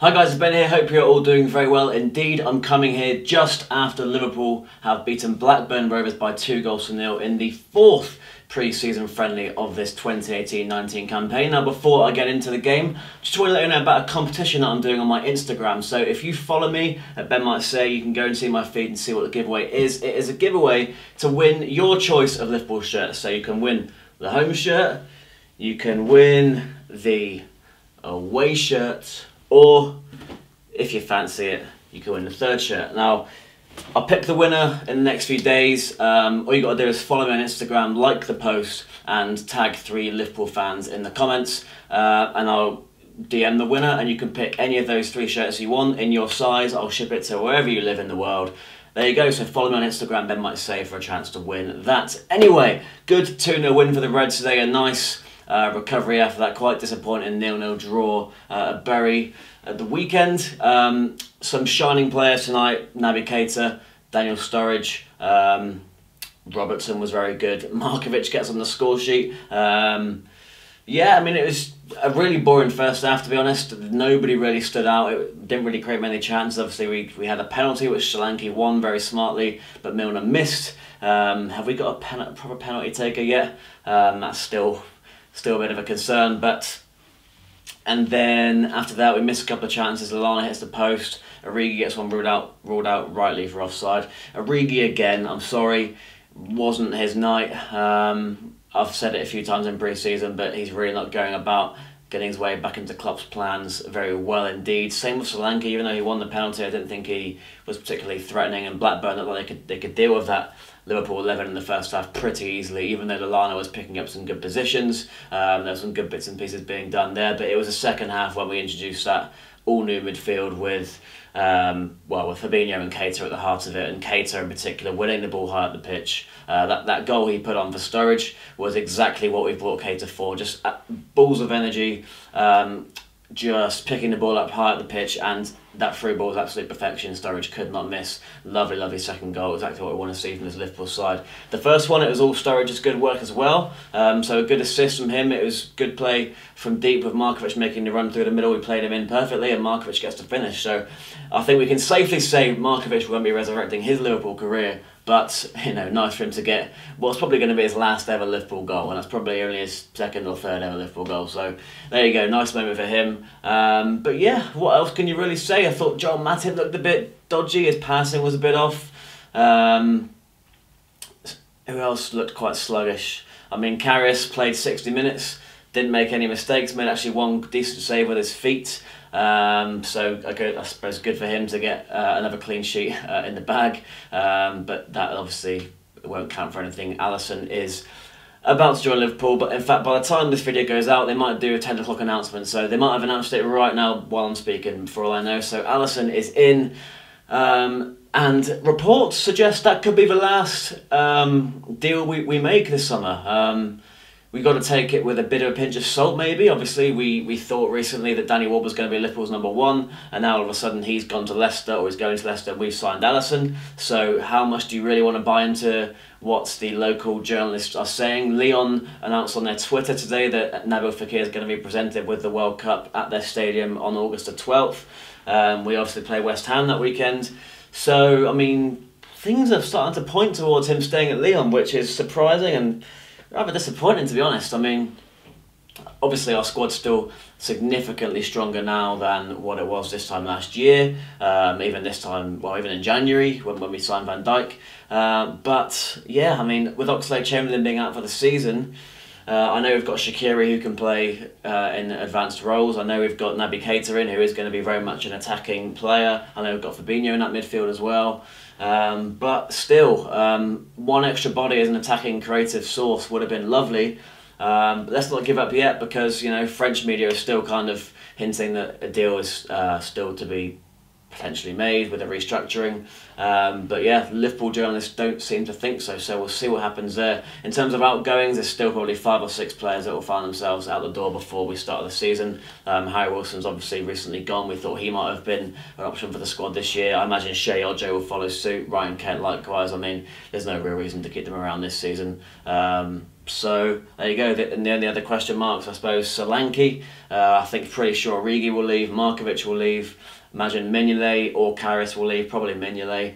Hi guys, it's Ben here, hope you're all doing very well indeed. I'm coming here just after Liverpool have beaten Blackburn Rovers by 2-0 in the fourth pre-season friendly of this 2018-19 campaign. Now before I get into the game, just want to let you know about a competition that I'm doing on my Instagram. So if you follow me at BenMightSay, you can go and see my feed and see what the giveaway is. It is a giveaway to win your choice of Liverpool shirts. So you can win the home shirt, you can win the away shirt, or if you fancy it, you can win the third shirt. Now, I'll pick the winner in the next few days. All you got to do is follow me on Instagram, like the post, and tag 3 Liverpool fans in the comments, and I'll DM the winner, and you can pick any of those 3 shirts you want in your size. I'll ship it to wherever you live in the world. There you go, so follow me on Instagram, BenMightSay, for a chance to win that. Anyway, good 2-0 win for the Reds today, a nice recovery after that quite disappointing 0-0 draw at Bury at the weekend. Some shining players tonight: Naby Keita, Daniel Sturridge, Robertson was very good, Markovic gets on the score sheet. Yeah, I mean, it was a really boring first half, to be honest. Nobody really stood out. It didn't really create many chances. Obviously we had a penalty which Solanke won very smartly, but Milner missed. Have we got a proper penalty taker yet? That's still a bit of a concern, but... And then after that we missed a couple of chances. Lallana hits the post, Origi gets one ruled out rightly for offside. Origi again, I'm sorry, wasn't his night. I've said it a few times in pre-season, but he's really not going about getting his way back into Klopp's plans very well indeed. Same with Solanke. Even though he won the penalty, I didn't think he was particularly threatening, and Blackburn looked like they could deal with that Liverpool 11 in the first half pretty easily, even though Lallana was picking up some good positions. There were some good bits and pieces being done there, but it was the second half when we introduced that all-new midfield with, with Fabinho and Keita at the heart of it, and Keita in particular winning the ball high up the pitch. That goal he put on for Sturridge was exactly what we brought Keita for, just balls of energy, just picking the ball up high at the pitch, and that through ball was absolute perfection. Sturridge could not miss. Lovely, lovely second goal. Exactly what we want to see from this Liverpool side. The first one, it was all Sturridge's good work as well. So a good assist from him. It was good play from deep with Markovic making the run through the middle. We played him in perfectly and Markovic gets to finish. So I think we can safely say Markovic won't be resurrecting his Liverpool career, but, you know, nice for him to get what's probably going to be his last ever Liverpool goal, and that's probably only his second or third ever Liverpool goal. So there you go, nice moment for him. But yeah, what else can you really say? I thought Joel Matip looked a bit dodgy, his passing was a bit off. Who else looked quite sluggish? I mean, Karius played 60 minutes, didn't make any mistakes, made actually one decent save with his feet. So I suppose good for him to get another clean sheet in the bag. But that obviously won't count for anything. Alisson is about to join Liverpool, but in fact by the time this video goes out they might do a 10 o'clock announcement, so they might have announced it right now while I'm speaking, for all I know. So Alisson is in, and reports suggest that could be the last deal we make this summer. We've got to take it with a bit of a pinch of salt maybe. Obviously we thought recently that Danny Ward was going to be Liverpool's #1, and now all of a sudden he's gone to Leicester, or he's going to Leicester, and we've signed Alisson. So how much do you really want to buy into what the local journalists are saying? Lyon announced on their Twitter today that Nabil Fekir is going to be presented with the World Cup at their stadium on August the 12th. We obviously play West Ham that weekend. So, I mean, things are starting to point towards him staying at Lyon, which is surprising and rather disappointing, to be honest. I mean, obviously our squad's still significantly stronger now than what it was this time last year, even this time, well, even in January when we signed Van Dijk. But yeah, I mean, with Oxlade-Chamberlain being out for the season, I know we've got Shaqiri who can play in advanced roles. I know we've got Naby Keita in, who is going to be very much an attacking player. I know we've got Fabinho in that midfield as well. But still, one extra body as an attacking creative source would have been lovely. But let's not give up yet, because, you know, French media is still kind of hinting that a deal is still to be potentially made with a restructuring. But yeah, Liverpool journalists don't seem to think so, so we'll see what happens there. In terms of outgoings, there's still probably 5 or 6 players that will find themselves out the door before we start the season. Harry Wilson's obviously recently gone. We thought he might have been an option for the squad this year. I imagine Shea Odjo will follow suit, Ryan Kent likewise. I mean, there's no real reason to keep them around this season. So there you go, the only other question marks, I suppose, Solanke. I think pretty sure Origi will leave, Markovic will leave, imagine Mignolet or Karius will leave, probably Mignolet.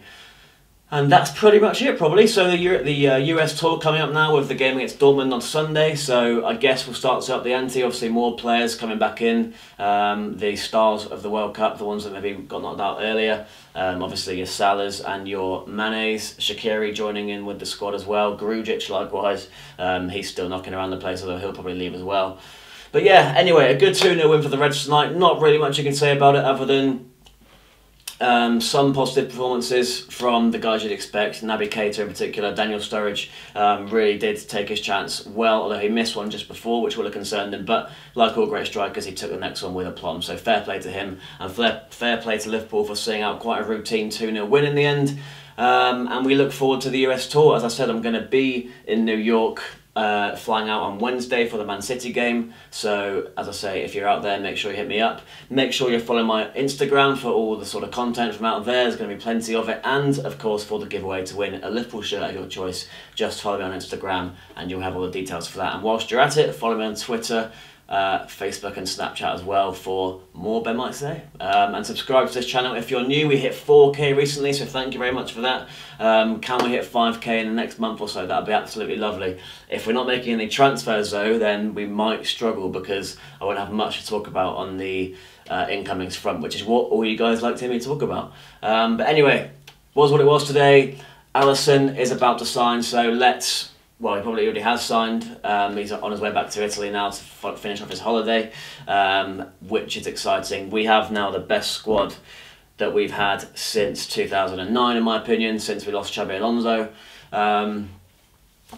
And that's pretty much it, probably. So the US tour coming up now with the game against Dortmund on Sunday. So I guess we'll start to up the ante. Obviously, more players coming back in. The stars of the World Cup, the ones that maybe got knocked out earlier. Obviously, your Salahs and your Manes. Shaqiri joining in with the squad as well. Grujic, likewise. He's still knocking around the place, although he'll probably leave as well. But yeah, anyway, a good 2-0 win for the Reds tonight. Not really much you can say about it other than... some positive performances from the guys you'd expect, Naby Keita in particular. Daniel Sturridge really did take his chance well, although he missed one just before, which would have concerned him. But like all great strikers, he took the next one with aplomb. So fair play to him, and fair play to Liverpool for seeing out quite a routine 2-0 win in the end. And we look forward to the US tour. As I said, I'm going to be in New York, flying out on Wednesday for the Man City game. So as I say, if you're out there, make sure you hit me up. Make sure you follow my Instagram for all the sort of content from out there. There's going to be plenty of it, and of course for the giveaway to win a Liverpool shirt of your choice, just follow me on Instagram and you'll have all the details for that. And whilst you're at it, follow me on Twitter, Facebook and Snapchat as well for more BenMightSay. And subscribe to this channel if you're new. We hit 4K recently, so thank you very much for that. Can we hit 5K in the next month or so? That would be absolutely lovely. If we're not making any transfers though, then we might struggle, because I won't have much to talk about on the incomings front, which is what all you guys like to hear me talk about. But anyway, was what it was today. Alisson is about to sign, so let's... Well, he probably already has signed. He's on his way back to Italy now to finish off his holiday, which is exciting. We have now the best squad that we've had since 2009, in my opinion, since we lost Xabi Alonso.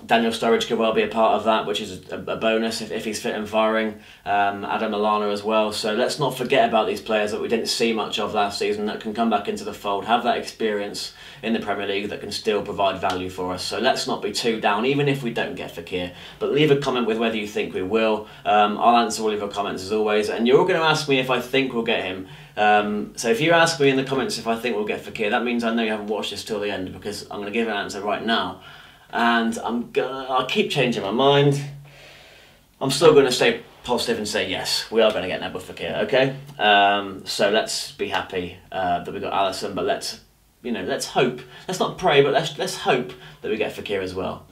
Daniel Sturridge could well be a part of that, which is a bonus if he's fit and firing. Adam Lallana as well. So let's not forget about these players that we didn't see much of last season that can come back into the fold, have that experience in the Premier League that can still provide value for us. So let's not be too down, even if we don't get Fekir. But leave a comment with whether you think we will. I'll answer all of your comments as always. And you're all going to ask me if I think we'll get him. So if you ask me in the comments if I think we'll get Fekir, that means I know you haven't watched this till the end, because I'm going to give an answer right now. And I'll keep changing my mind. I'm still gonna stay positive and say yes, we are gonna get Nabil Fekir, okay? So let's be happy that we got Alisson, but let's, you know, let's hope. Let's not pray, but let's hope that we get Fekir as well.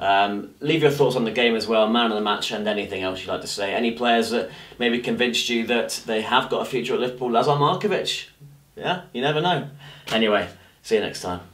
Leave your thoughts on the game as well, man of the match, and anything else you'd like to say. Any players that maybe convinced you that they have got a future at Liverpool? Lazar Markovic, yeah, you never know. Anyway, see you next time.